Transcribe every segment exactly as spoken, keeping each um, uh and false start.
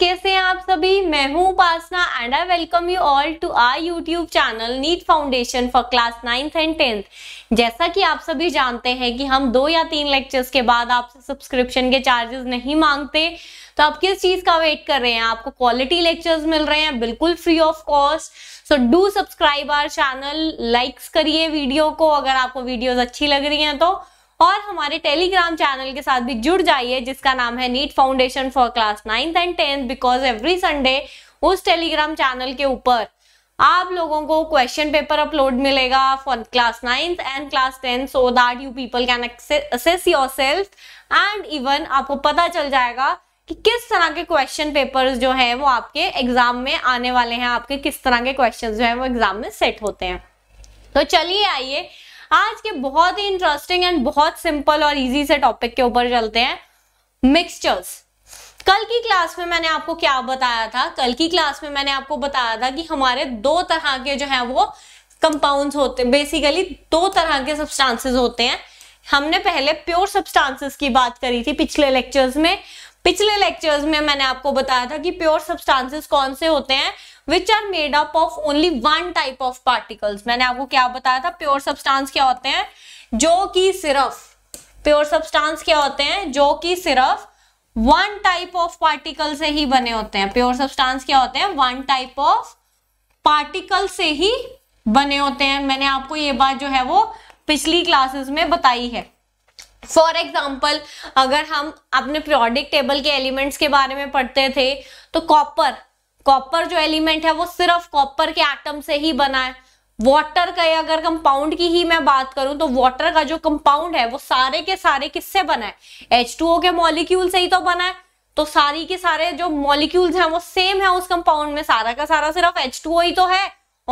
कैसे हैं आप सभी। मैं हूं Upasana and I welcome you all to our YouTube channel NEET foundation for class ninth and tenth. जैसा कि आप सभी जानते हैं कि हम दो या तीन लेक्चर्स के बाद आपसे सब्सक्रिप्शन के चार्जेस नहीं मांगते, तो आप किस चीज का वेट कर रहे हैं? आपको क्वालिटी लेक्चर्स मिल रहे हैं बिल्कुल free of cost. So do subscribe our channel, likes करिए वीडियो को अगर आपको वीडियोज अच्छी लग रही हैं तो, और हमारे टेलीग्राम चैनल के साथ भी जुड़ जाइए जिसका नाम है NEET foundation for class ninth and tenth, because every Sunday उस टेलीग्राम चैनल के ऊपर आप लोगों को क्वेश्चन पेपर अपलोड मिलेगा for class ninth and class tenth, so that you people can assess yourself and even आपको पता चल जाएगा कि किस तरह के क्वेश्चन पेपर्स जो है वो आपके एग्जाम में आने वाले हैं, आपके किस तरह के क्वेश्चन जो है वो एग्जाम में सेट होते हैं। तो चलिए आइए आज के बहुत ही इंटरेस्टिंग एंड बहुत सिंपल और इजी से टॉपिक के ऊपर चलते हैं, मिक्सचर्स। कल की क्लास में मैंने आपको क्या बताया था? कल की क्लास में मैंने आपको बताया था कि हमारे दो तरह के जो है वो कंपाउंड्स होते हैं, बेसिकली दो तरह के सब्सटेंसेस होते हैं। हमने पहले प्योर सब्सटेंसेस की बात करी थी पिछले लेक्चर्स में। पिछले लेक्चर्स में मैंने आपको बताया था कि प्योर सब्सटेंसेस कौन से होते हैं, which are made up of only one type of particles. मैंने आपको क्या बताया था? प्योर सब्सटेंस क्या होते हैं जो कि सिर्फ प्योर सब्सटेंस क्या होते हैं जो कि सिर्फ वन टाइप ऑफ पार्टिकल से ही बने होते हैं। प्योर सब्सटेंस क्या होते हैं? वन टाइप ऑफ पार्टिकल से ही बने होते हैं। मैंने आपको ये बात जो है वो पिछली क्लासेस में बताई है। फॉर एग्जाम्पल, अगर हम अपने पीरियोडिक टेबल के एलिमेंट्स के बारे में पढ़ते थे तो कॉपर कॉपर जो एलिमेंट है वो सिर्फ कॉपर के एटम से ही बना है। वाटर का अगर कंपाउंड की ही मैं बात करूं तो वाटर का जो कंपाउंड है वो सारे के सारे किससे बना है? एच टू ओ के मॉलिक्यूल से ही तो बना है। तो सारी के सारे जो मॉलिक्यूल्स हैं वो सेम है उस कंपाउंड में, सारा का सारा सिर्फ एच टू ओ ही तो है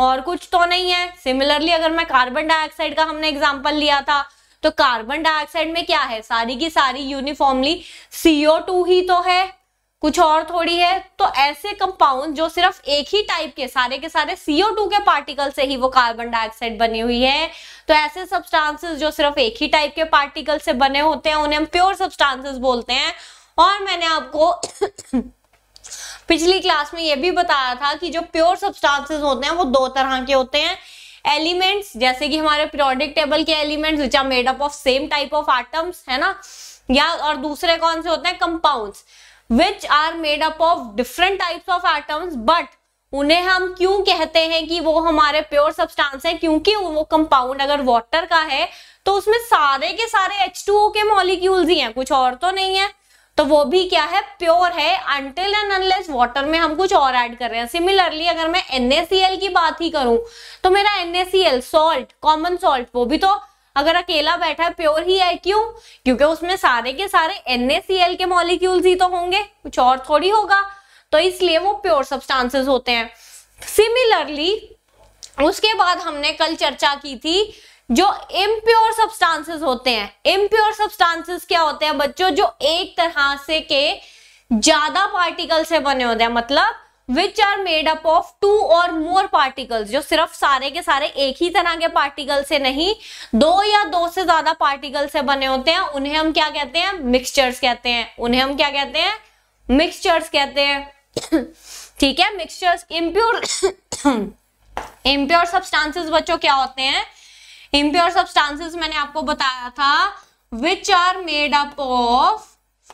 और कुछ तो नहीं है। सिमिलरली अगर मैं कार्बन डाइऑक्साइड का हमने एग्जाम्पल लिया था तो कार्बन डाइऑक्साइड में क्या है? सारी की सारी यूनिफॉर्मली सी ओ टू ही तो है, कुछ और थोड़ी है। तो ऐसे कंपाउंड जो सिर्फ एक ही टाइप के सारे के सारे सी ओ टू के पार्टिकल से ही वो कार्बन डाइऑक्साइड बनी हुई है, तो ऐसे सब्सटेंसेस जो सिर्फ एक ही टाइप के पार्टिकल से बने होते हैं उन्हें हम प्योर सब्सटेंसेस बोलते हैं। और मैंने आपको पिछली क्लास में ये भी बताया था कि जो प्योर सब्सटेंसेस होते हैं वो दो तरह के होते हैं। एलिमेंट्स, जैसे कि हमारे पीरियोडिक टेबल के elements which are made up of same type of atoms, है ना, या और दूसरे कौन से होते हैं? Compounds which are made up of different types of atoms, but उन्हें हम क्यों कहते हैं कि वो हमारे प्योर सब्सटेंस है? क्योंकि वो कंपाउंड अगर वाटर का है तो उसमें सारे के सारे एच टू ओ के मॉलिक्यूल्स ही हैं, कुछ और तो नहीं है। तो वो भी क्या है? प्योर है, until and unless वाटर में हम कुछ और ऐड कर रहे हैं। सिमिलरली अगर मैं एन ए सी एल की बात ही करूं तो मेरा N A C L salt, common salt, वो भी तो अगर अकेला बैठा है प्योर ही है। क्यों? क्योंकि उसमें सारे के सारे एन ए सी एल के मॉलिक्यूल्स ही तो होंगे, कुछ और थोड़ी होगा। तो इसलिए वो प्योर सब्सटेंसेस होते हैं। सिमिलरली उसके बाद हमने कल चर्चा की थी जो इम्प्योर सब्सटेंसेस होते हैं। इम्प्योर सब्सटेंसेस क्या होते हैं बच्चों? जो एक तरह से के ज्यादा पार्टिकल से बने होते हैं, मतलब which are made up of two और मोर पार्टिकल्स, जो सिर्फ सारे के सारे एक ही तरह के पार्टिकल से नहीं, दो या दो से ज्यादा पार्टिकल से बने होते हैं, उन्हें हम क्या कहते हैं? मिक्सचर्स कहते हैं। उन्हें हम क्या कहते हैं? मिक्सचर्स कहते हैं। ठीक है, मिक्सचर्स। इम्प्योर इम्प्योर सब्सटेंसेस बच्चों क्या होते हैं? इम्प्योर सब्सटेंसेस मैंने आपको बताया था which are made up of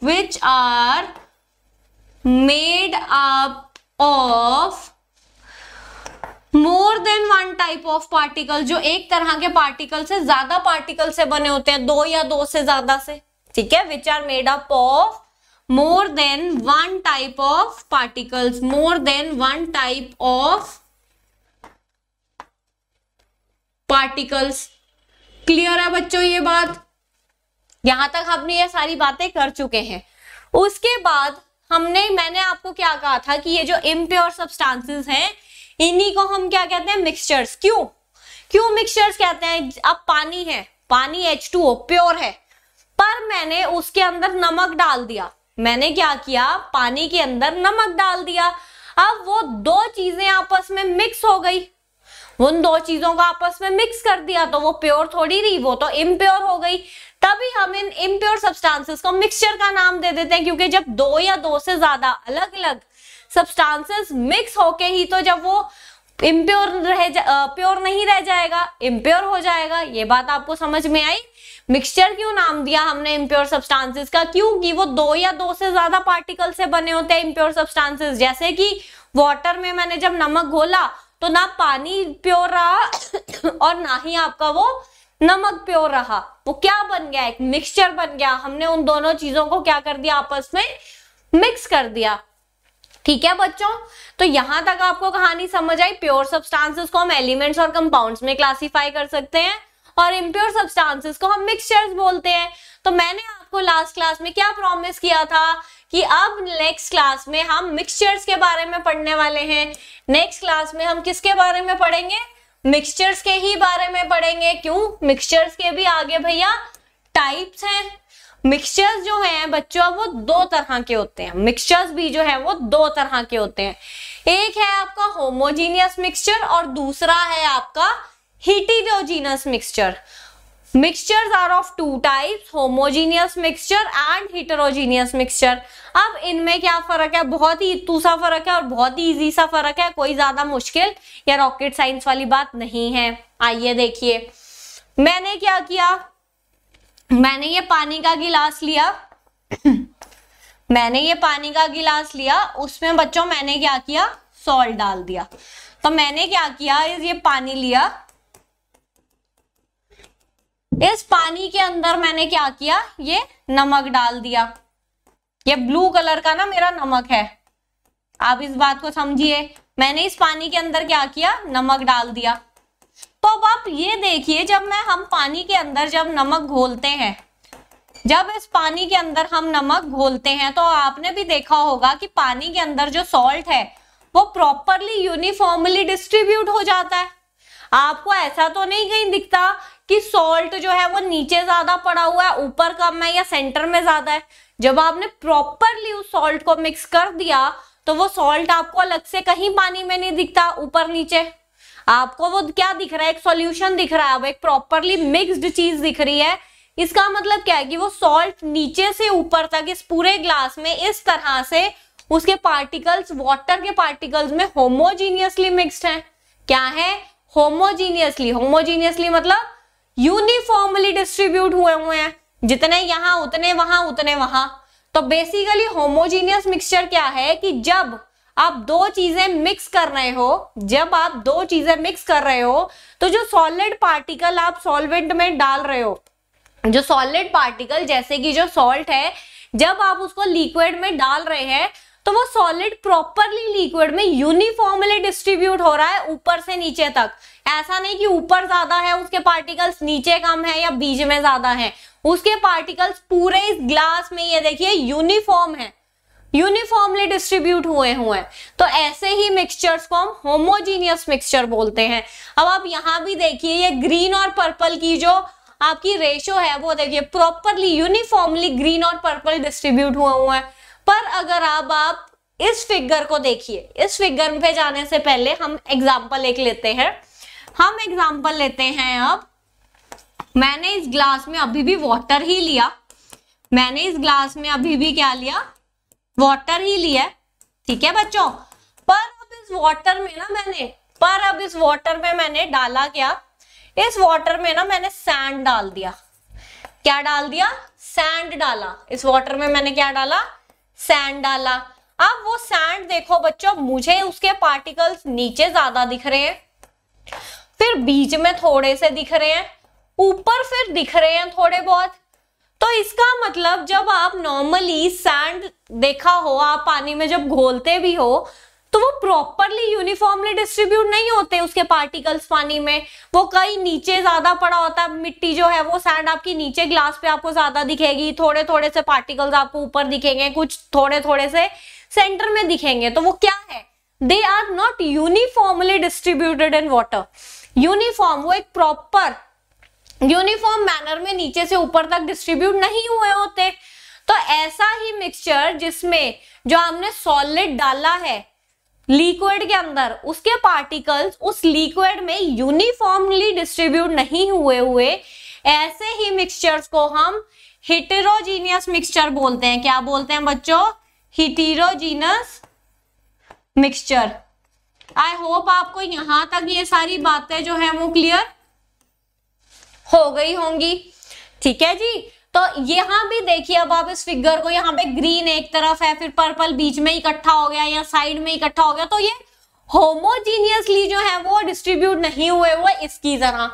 which are made up of more than one type of particle, जो एक तरह के पार्टिकल से ज्यादा पार्टिकल से बने होते हैं, दो या दो से ज्यादा से। ठीक है, which are made up of more than one type of particles, more than one type of particles. Clear है बच्चों ये बात? यहां तक हमने ये सारी बातें कर चुके हैं। उसके बाद हमने मैंने आपको क्या कहा था कि ये जो इम्प्योर सब्सटेंसेस हैं इन्हीं को हम क्या कहते हैं? मिक्सचर्स। क्यों क्यों मिक्सचर्स कहते हैं? अब पानी है, पानी एच टू ओ प्योर है, पर मैंने उसके अंदर नमक डाल दिया। मैंने क्या किया? पानी के अंदर नमक डाल दिया। अब वो दो चीजें आपस में मिक्स हो गई, उन दो चीजों को आपस में मिक्स कर दिया, तो वो प्योर थोड़ी रही, वो तो इम्प्योर हो गई। तभी हम इन इम्प्योर सब्सटेंसेस को मिक्सचर का नाम दे देते हैं, क्योंकि जब दो या दो से ज्यादा अलग अलग सब्सटेंसेस मिक्स होके ही, तो जब वो इम्प्योर रह प्योर नहीं रह जाएगा, इम्प्योर हो जाएगा। ये बात आपको समझ में आई। मिक्सचर क्यों नाम दिया हमने इम्प्योर सब्सटेंसेस का, क्योंकि वो दो या दो से ज्यादा पार्टिकल से बने होते हैं इम्प्योर सब्सटेंसेस। जैसे कि वाटर में मैंने जब नमक घोला तो ना पानी प्योर रहा और ना ही आपका वो नमक प्योर रहा, वो क्या बन गया, एक मिक्सचर बन गया। हमने उन दोनों चीजों को क्या कर दिया, आपस में मिक्स कर दिया। ठीक है बच्चों, तो यहां तक आपको कहानी समझ आई। प्योर सब्सटेंसेस को हम एलिमेंट्स और कंपाउंड्स में क्लासिफाई कर सकते हैं और इम्प्योर सब्सटेंसेस को हम मिक्सचर्स बोलते हैं। तो मैंने आपको लास्ट क्लास में क्या प्रॉमिस किया था कि अब नेक्स्ट क्लास में हम मिक्सचर्स के बारे में पढ़ने वाले हैं। नेक्स्ट क्लास में हम किसके बारे में पढ़ेंगे, मिक्सचर्स के ही बारे में पढ़ेंगे। क्यों, मिक्सचर्स के भी आगे भैया टाइप्स हैं। मिक्सचर्स जो हैं बच्चों वो दो तरह के होते हैं, मिक्सचर्स भी जो है वो दो तरह के होते हैं। एक है आपका होमोजीनियस मिक्सचर और दूसरा है आपका heterogeneous mixture. Mixtures are of two types, homogeneous mixture and heterogeneous mixture. अब इनमें क्या फर्क है, बहुत ही इतू सा फर्क है और बहुत ही इजी सा फर्क है, कोई ज्यादा मुश्किल या रॉकेट साइंस वाली बात नहीं है। आइए देखिए, मैंने क्या किया, मैंने ये पानी का गिलास लिया मैंने ये पानी का गिलास लिया, उसमें बच्चों मैंने क्या किया, सॉल्ट डाल दिया। तो मैंने क्या किया, ये पानी लिया, इस पानी के अंदर मैंने क्या किया, ये नमक डाल दिया। ये ब्लू कलर का ना मेरा नमक है, आप इस बात को समझिए। मैंने इस पानी के अंदर क्या किया, नमक डाल दिया। तो अब आप ये देखिए, जब मैं हम पानी के अंदर जब नमक घोलते हैं, जब इस पानी के अंदर हम नमक घोलते हैं, तो आपने भी देखा होगा कि पानी के अंदर जो सॉल्ट है वो प्रॉपरली यूनिफॉर्मली डिस्ट्रीब्यूट हो जाता है। आपको ऐसा तो नहीं कहीं दिखता कि सॉल्ट जो है वो नीचे ज्यादा पड़ा हुआ है, ऊपर कम है या सेंटर में ज्यादा है। जब आपने प्रॉपरली उस सॉल्ट को मिक्स कर दिया तो वो सॉल्ट आपको अलग से कहीं पानी में नहीं दिखता ऊपर नीचे, आपको वो क्या दिख रहा है, एक सॉल्यूशन दिख रहा है, अब एक प्रॉपरली मिक्स्ड चीज दिख रही है। इसका मतलब क्या है कि वो सॉल्ट नीचे से ऊपर तक इस पूरे ग्लास में इस तरह से उसके पार्टिकल्स वाटर के पार्टिकल्स में होमोजीनियसली मिक्स्ड है। क्या है, होमोजीनियसली, होमोजीनियसली मतलब यूनिफॉर्मली डिस्ट्रीब्यूट हुए हुए हैं, जितने यहाँ उतने वहां उतने वहां। तो बेसिकली होमोजीनियस मिक्सचर क्या है कि जब आप दो चीजें मिक्स कर रहे हो, जब आप दो चीजें मिक्स कर रहे हो तो जो सॉलिड पार्टिकल आप सॉल्वेंट में डाल रहे हो, जो सॉलिड पार्टिकल जैसे कि जो सॉल्ट है, जब आप उसको लिक्विड में डाल रहे हैं तो वो सॉलिड प्रॉपरली लिक्विड में यूनिफॉर्मली डिस्ट्रीब्यूट हो रहा है ऊपर से नीचे तक। ऐसा नहीं कि ऊपर ज्यादा है उसके पार्टिकल्स, नीचे कम है या बीच में ज्यादा है उसके पार्टिकल्स, पूरे इस ग्लास में ये देखिए यूनिफॉर्म है, यूनिफॉर्मली डिस्ट्रीब्यूट हुए हुए हैं। तो ऐसे ही मिक्सचर्स को हम होमोजीनियस मिक्सचर बोलते हैं। अब आप यहाँ भी देखिए, ये ग्रीन और पर्पल की जो आपकी रेशियो है वो देखिए प्रॉपरली यूनिफॉर्मली ग्रीन और पर्पल डिस्ट्रीब्यूट हुए हुए हैं। पर अगर आप, आप इस फिगर को देखिए, इस फिगर पे जाने से पहले हम एग्जाम्पल एक लेते हैं। हम एग्जाम्पल लेते हैं, अब मैंने इस ग्लास में अभी भी वाटर ही लिया, मैंने इस ग्लास में अभी भी क्या लिया, वाटर ही लिया। ठीक है बच्चों, पर अब इस वाटर में ना मैंने पर अब इस वाटर में मैंने डाला क्या, इस वाटर में ना मैंने सैंड डाल दिया। क्या डाल दिया, सैंड डाला। इस वाटर में मैंने क्या डाला, सैंड डाला। अब वो सैंड देखो बच्चों, मुझे उसके पार्टिकल्स नीचे ज्यादा दिख रहे हैं, फिर बीच में थोड़े से दिख रहे हैं, ऊपर फिर दिख रहे हैं थोड़े बहुत। तो इसका मतलब जब आप नॉर्मली सैंड देखा हो, आप पानी में जब घोलते भी हो तो वो प्रॉपरली यूनिफॉर्मली डिस्ट्रीब्यूट नहीं होते उसके पार्टिकल्स पानी में, वो कहीं नीचे ज्यादा पड़ा होता है। मिट्टी जो है वो सैंड आपकी नीचे ग्लास पे आपको ज्यादा दिखेगी, थोड़े थोड़े से पार्टिकल्स आपको ऊपर दिखेंगे, कुछ थोड़े थोड़े से सेंटर में दिखेंगे। तो वो क्या है, they are not uniformly distributed in water. Uniform वो एक प्रॉपर यूनिफॉर्म मैनर में नीचे से ऊपर तक डिस्ट्रीब्यूट नहीं हुए होते। तो ऐसा ही मिक्सचर जिसमें जो हमने सॉलिड डाला है लिक्विड के अंदर, उसके पार्टिकल्स उस लिक्विड में यूनिफॉर्मली डिस्ट्रीब्यूट नहीं हुए हुए, ऐसे ही मिक्सचर्स को हम हेटेरोजीनियस मिक्सचर बोलते हैं। क्या बोलते हैं बच्चों, हेटेरोजीनियस मिक्सचर। आई होप आपको यहां तक ये सारी बातें जो है वो क्लियर हो गई होंगी। ठीक है जी, तो यहां भी देखिए, अब आप इस फिगर को, यहाँ पे ग्रीन एक तरफ है, फिर पर्पल बीच में इकट्ठा हो गया या साइड में इकट्ठा हो गया, तो ये होमोजीनियसली जो है वो डिस्ट्रीब्यूट नहीं हुए हुए इसकी तरह।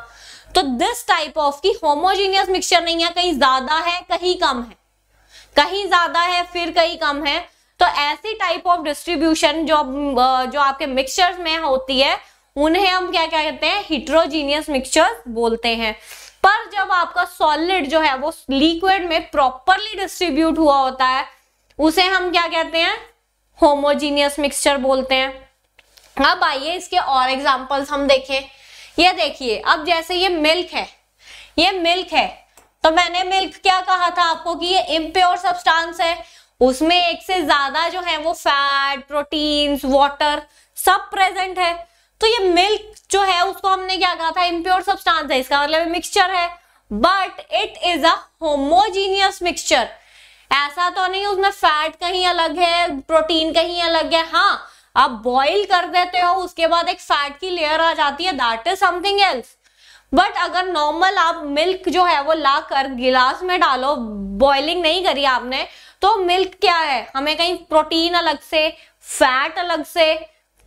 तो दिस टाइप ऑफ की होमोजीनियस मिक्सचर नहीं है, कहीं ज्यादा है कहीं कम है, कहीं ज्यादा है फिर कहीं कम है। तो ऐसी टाइप ऑफ डिस्ट्रीब्यूशन जो जो आपके मिक्सचर्स में होती है उन्हें हम क्या क्या कहते हैं, हिटरोजीनियस मिक्सचर्स बोलते हैं। पर जब आपका सॉलिड जो है वो लिक्विड में प्रॉपरली डिस्ट्रीब्यूट हुआ होता है उसे हम क्या कहते हैं, होमोजीनियस मिक्सचर बोलते हैं। अब आइए इसके और एग्जांपल्स हम देखें। ये देखिए, अब जैसे ये मिल्क है, ये मिल्क है, तो मैंने मिल्क क्या कहा था आपको कि ये इम्प्योर सब्सटेंस है, उसमें एक से ज्यादा जो है वो फैट, प्रोटीन्स, वाटर सब प्रेजेंट है। तो ये मिल्क जो है उसको हमने क्या कहा था, इम्प्योर सब्सटेंस है, इसका मतलब मिक्सचर है, but it is a homogeneous mixture. ऐसा तो नहीं उसमें फैट कहीं अलग है, प्रोटीन कहीं अलग है। हाँ, आप बॉइल कर देते हो उसके बाद एक फैट की लेयर आ जाती है, that is something else. But अगर नॉर्मल आप मिल्क जो है वो ला कर गिलास में डालो, बॉइलिंग नहीं करी आपने, तो मिल्क क्या है, हमें कहीं प्रोटीन अलग से, फैट अलग से,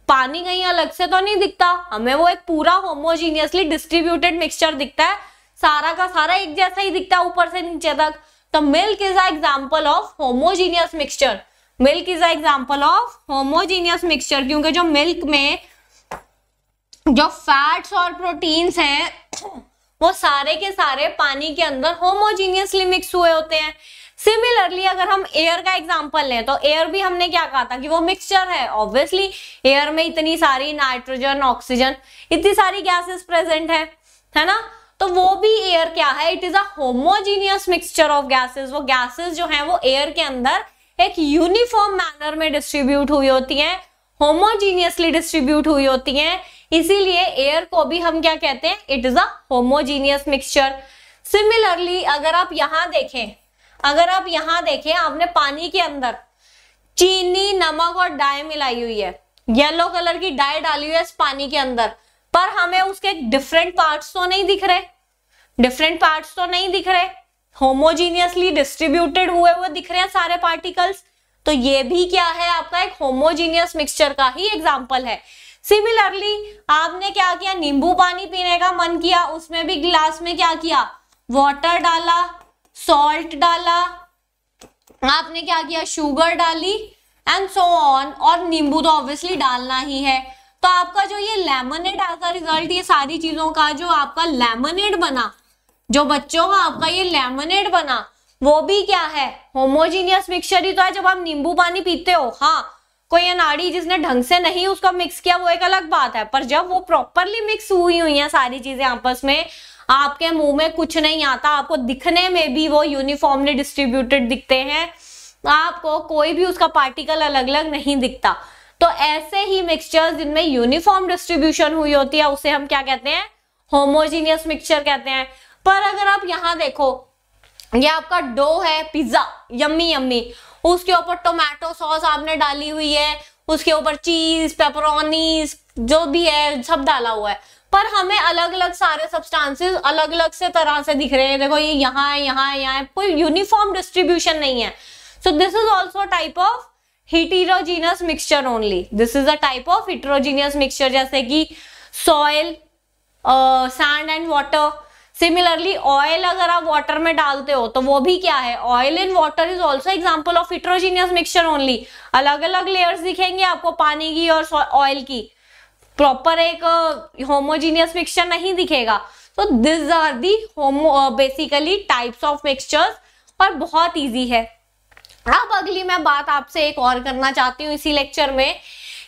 पानी कहीं अलग से तो नहीं दिखता, हमें वो एक पूरा होमोजीनियसली डिस्ट्रीब्यूटेड मिक्सचर दिखता है, सारा का सारा एक जैसा ही दिखता है ऊपर से नीचे तक। तो milk is a example of homogeneous mixture, milk is a example of homogeneous mixture, क्योंकि जो मिल्क में जो फैट्स और प्रोटीन्स हैं वो सारे के सारे पानी के अंदर होमोजीनियसली मिक्स हुए होते हैं। सिमिलरली अगर हम एयर का एग्जांपल लें तो एयर भी हमने क्या कहा था कि वो मिक्सचर है। ऑब्वियसली एयर में इतनी सारी नाइट्रोजन, ऑक्सीजन, इतनी सारी गैसेस प्रेजेंट है, है ना। तो वो भी एयर क्या है, it is a homogeneous mixture of gases. वो गैसेस जो है वो एयर के अंदर एक यूनिफॉर्म मैनर में डिस्ट्रीब्यूट हुई होती है, होमोजीनियसली डिस्ट्रीब्यूट हुई होती है, इसीलिए एयर को भी हम क्या कहते हैं, it is a homogeneous mixture. Similarly अगर आप यहां देखें, अगर आप यहां देखें, आपने पानी के अंदर चीनी, नमक और डाई मिलाई हुई है, येलो कलर की डाई डाली हुई है इस पानी के अंदर, पर हमें उसके डिफरेंट पार्ट्स तो नहीं दिख रहे, डिफरेंट पार्ट्स तो नहीं दिख रहे, होमोजीनियसली डिस्ट्रीब्यूटेड हुए हुए दिख रहे हैं सारे पार्टिकल्स। तो ये भी क्या है, आपका एक होमोजीनियस मिक्सचर का ही एग्जाम्पल है। सिमिलरली आपने क्या किया, नींबू पानी पीने का मन किया, उसमें भी गिलास में क्या किया, वाटर डाला, सॉल्ट डाला, आपने क्या किया, शुगर डाली एंड सो ऑन, और नींबू तो ऑब्वियसली डालना ही है। तो आपका जो ये लेमनेड का रिजल्ट, ये सारी चीजों का जो आपका लेमनेड बना, जो बच्चों का आपका ये लेमनेड बना, वो भी क्या है, होमोजीनियस मिक्सचर ही तो है। जब आप नींबू पानी पीते हो, हाँ कोई अनाड़ी जिसने ढंग से नहीं उसका मिक्स किया वो एक अलग बात है, पर जब वो प्रॉपरली मिक्स हुई हुई है सारी चीजें आपस में, आपके मुंह में कुछ नहीं आता, आपको दिखने में भी वो यूनिफॉर्मली डिस्ट्रीब्यूटेड दिखते हैं, आपको कोई भी उसका पार्टिकल अलग अलग नहीं दिखता। तो ऐसे ही मिक्सचर्स जिनमें यूनिफॉर्म डिस्ट्रीब्यूशन हुई होती है उसे हम क्या कहते हैं, होमोजीनियस मिक्सचर कहते हैं। पर अगर आप यहाँ देखो, ये आपका डो है पिज्जा, यम्मी यम्मी, उसके ऊपर टोमेटो सॉस आपने डाली हुई है, उसके ऊपर चीज, पेपरोनी जो भी है सब डाला हुआ है, पर हमें अलग अलग सारे सब्सटेंसेस अलग अलग से तरह से दिख रहे हैं। देखो ये यहाँ है, यहाँ है, यहाँ है, कोई यूनिफॉर्म डिस्ट्रीब्यूशन नहीं है। So this is also type of heterogeneous mixture only, this is a type of heterogeneous mixture, जैसे कि soil, sand and water. Similarly oil अगर आप वाटर में डालते हो तो वो भी क्या है, oil in water is also example of heterogeneous mixture only. अलग अलग लेयर्स दिखेंगे आपको पानी की और ऑयल की, प्रॉपर एक होमोजीनियस मिक्सचर नहीं दिखेगा। तो this are the homo basically types of mixtures, और बहुत इजी है। अब अगली मैं बात आपसे एक और करना चाहती हूँ इसी लेक्चर में,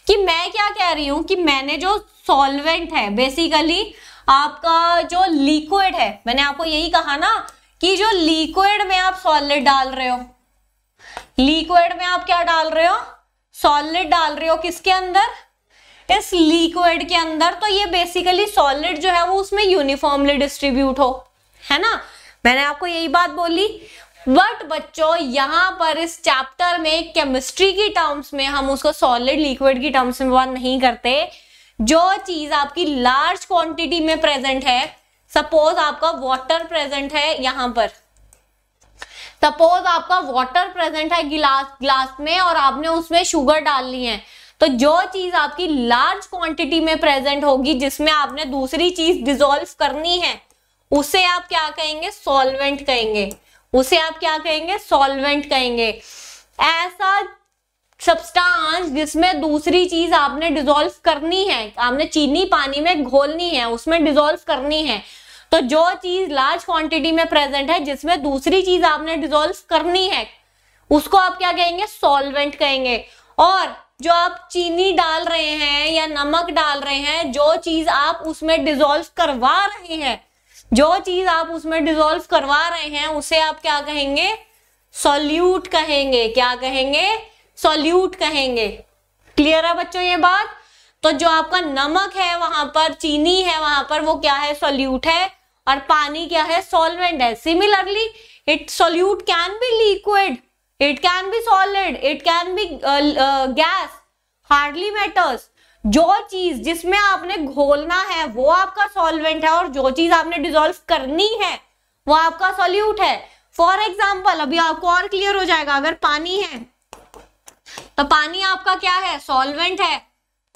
कि मैं क्या कह रही हूँ कि मैंने जो सॉल्वेंट है, बेसिकली आपका जो लिक्विड है, मैंने आपको यही कहा ना कि जो लिक्विड में आप सॉलिड डाल रहे हो, लिक्विड में आप क्या डाल रहे हो, सॉलिड डाल रहे हो, किसके अंदर, इस लिक्विड के अंदर। तो ये बेसिकली सॉलिड जो है वो उसमें यूनिफॉर्मली डिस्ट्रीब्यूट हो, है ना। मैंने आपको यही बात बोली, बट बच्चों यहाँ पर इस चैप्टर में केमिस्ट्री की टर्म्स में हम उसको सॉलिड लिक्विड की टर्म्स में बात नहीं करते। जो चीज आपकी लार्ज क्वांटिटी में प्रेजेंट है, सपोज आपका वाटर प्रेजेंट है, यहाँ पर सपोज आपका वाटर प्रेजेंट है गिलास ग्लास में और आपने उसमें शुगर डालनी है, तो जो चीज आपकी लार्ज क्वांटिटी में प्रेजेंट होगी जिसमें आपने दूसरी चीज डिसॉल्व करनी है उसे आप क्या कहेंगे? सॉल्वेंट कहेंगे। उसे आप क्या कहेंगे? सॉल्वेंट कहेंगे। ऐसा सब्सटेंस जिसमें दूसरी चीज आपने डिसॉल्व करनी है, आपने चीनी पानी में घोलनी है, उसमें डिसॉल्व करनी है, तो जो चीज लार्ज क्वांटिटी में प्रेजेंट है जिसमें दूसरी चीज आपने डिसॉल्व करनी है उसको आप क्या कहेंगे? सॉल्वेंट कहेंगे। और जो आप चीनी डाल रहे हैं या नमक डाल रहे हैं, जो चीज आप उसमें डिसॉल्व करवा रहे हैं, जो चीज आप उसमें डिसॉल्व करवा रहे हैं उसे आप क्या कहेंगे? सॉल्यूट कहेंगे। क्या कहेंगे? सॉल्यूट कहेंगे। क्लियर है बच्चों ये बात? तो जो आपका नमक है वहां पर, चीनी है वहां पर, वो क्या है? सॉल्यूट है। और पानी क्या है? सॉल्वेंट है। Similarly it solute can be liquid, it can be solid, it can be gas, hardly matters. जो चीज जिसमें आपने घोलना है वो आपका सॉल्वेंट है और जो चीज आपने डिसॉल्व करनी है वो आपका सॉल्यूट है। फॉर एग्जाम्पल अभी आपको और क्लियर हो जाएगा, अगर पानी है तो पानी आपका क्या है? सॉल्वेंट है।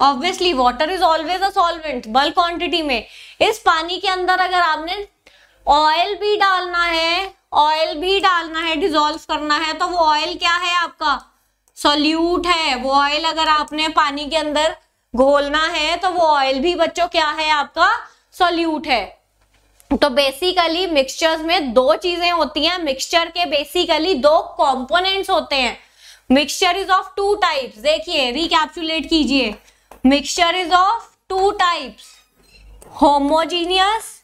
Obviously water is always a solvent bulk quantity में। इस पानी के अंदर अगर आपने ऑयल भी डालना है, ऑयल भी डालना है, डिसॉल्व करना है, तो वो ऑयल क्या है? आपका सॉल्यूट है। वो ऑयल अगर आपने पानी के अंदर घोलना है तो वो ऑयल भी बच्चों क्या है? आपका सॉल्यूट है। तो बेसिकली मिक्सचर्स में दो चीजें होती हैं, मिक्सचर के बेसिकली दो कंपोनेंट्स होते हैं। Mixture is of two types. देखिए रिकैप्चुलेट कीजिए, mixture is of two types, homogeneous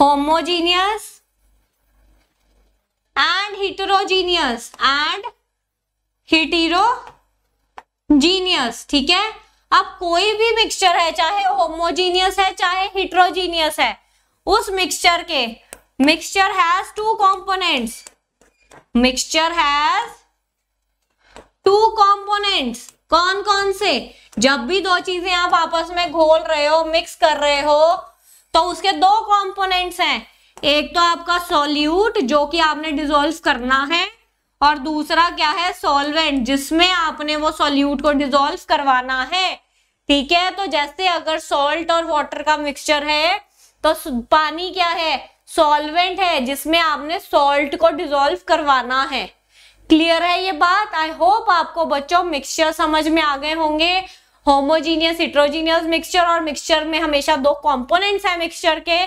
homogeneous and heterogeneous and heterogeneous. ठीक है, अब कोई भी मिक्सचर है, चाहे होमोजीनियस है चाहे हेटेरोजीनियस है, उस मिक्सचर के mixture has two components, mixture has two components. कौन कौन से? जब भी दो चीजें आप आपस में घोल रहे हो, मिक्स कर रहे हो, तो उसके दो कंपोनेंट्स हैं। एक तो आपका सॉल्यूट जो कि आपने डिसॉल्व करना है और दूसरा क्या है? सॉल्वेंट, जिसमें आपने वो सॉल्यूट को डिसॉल्व करवाना है। ठीक है, तो जैसे अगर सॉल्ट और वाटर का मिक्सचर है तो पानी क्या है? सॉल्वेंट है, जिसमें आपने सॉल्ट को डिसॉल्व करवाना है। क्लियर है ये बात? आई होप आपको बच्चों मिक्सचर समझ में आ गए होंगे। होमोजीनियस, हेटेरोजीनियस मिक्सचर, और मिक्सचर में हमेशा दो कंपोनेंट्स हैं मिक्सचर के,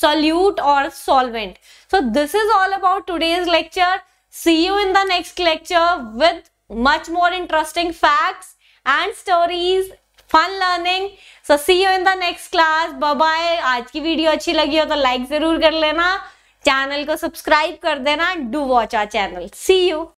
सॉल्यूट और solvent. So this is all about today's lecture. See you in the next lecture with much more interesting facts and stories, fun learning. So see you in the next class, bye bye. आज की video अच्छी लगी हो तो like जरूर कर लेना, channel को सब्सक्राइब कर देना, do watch our channel. See you.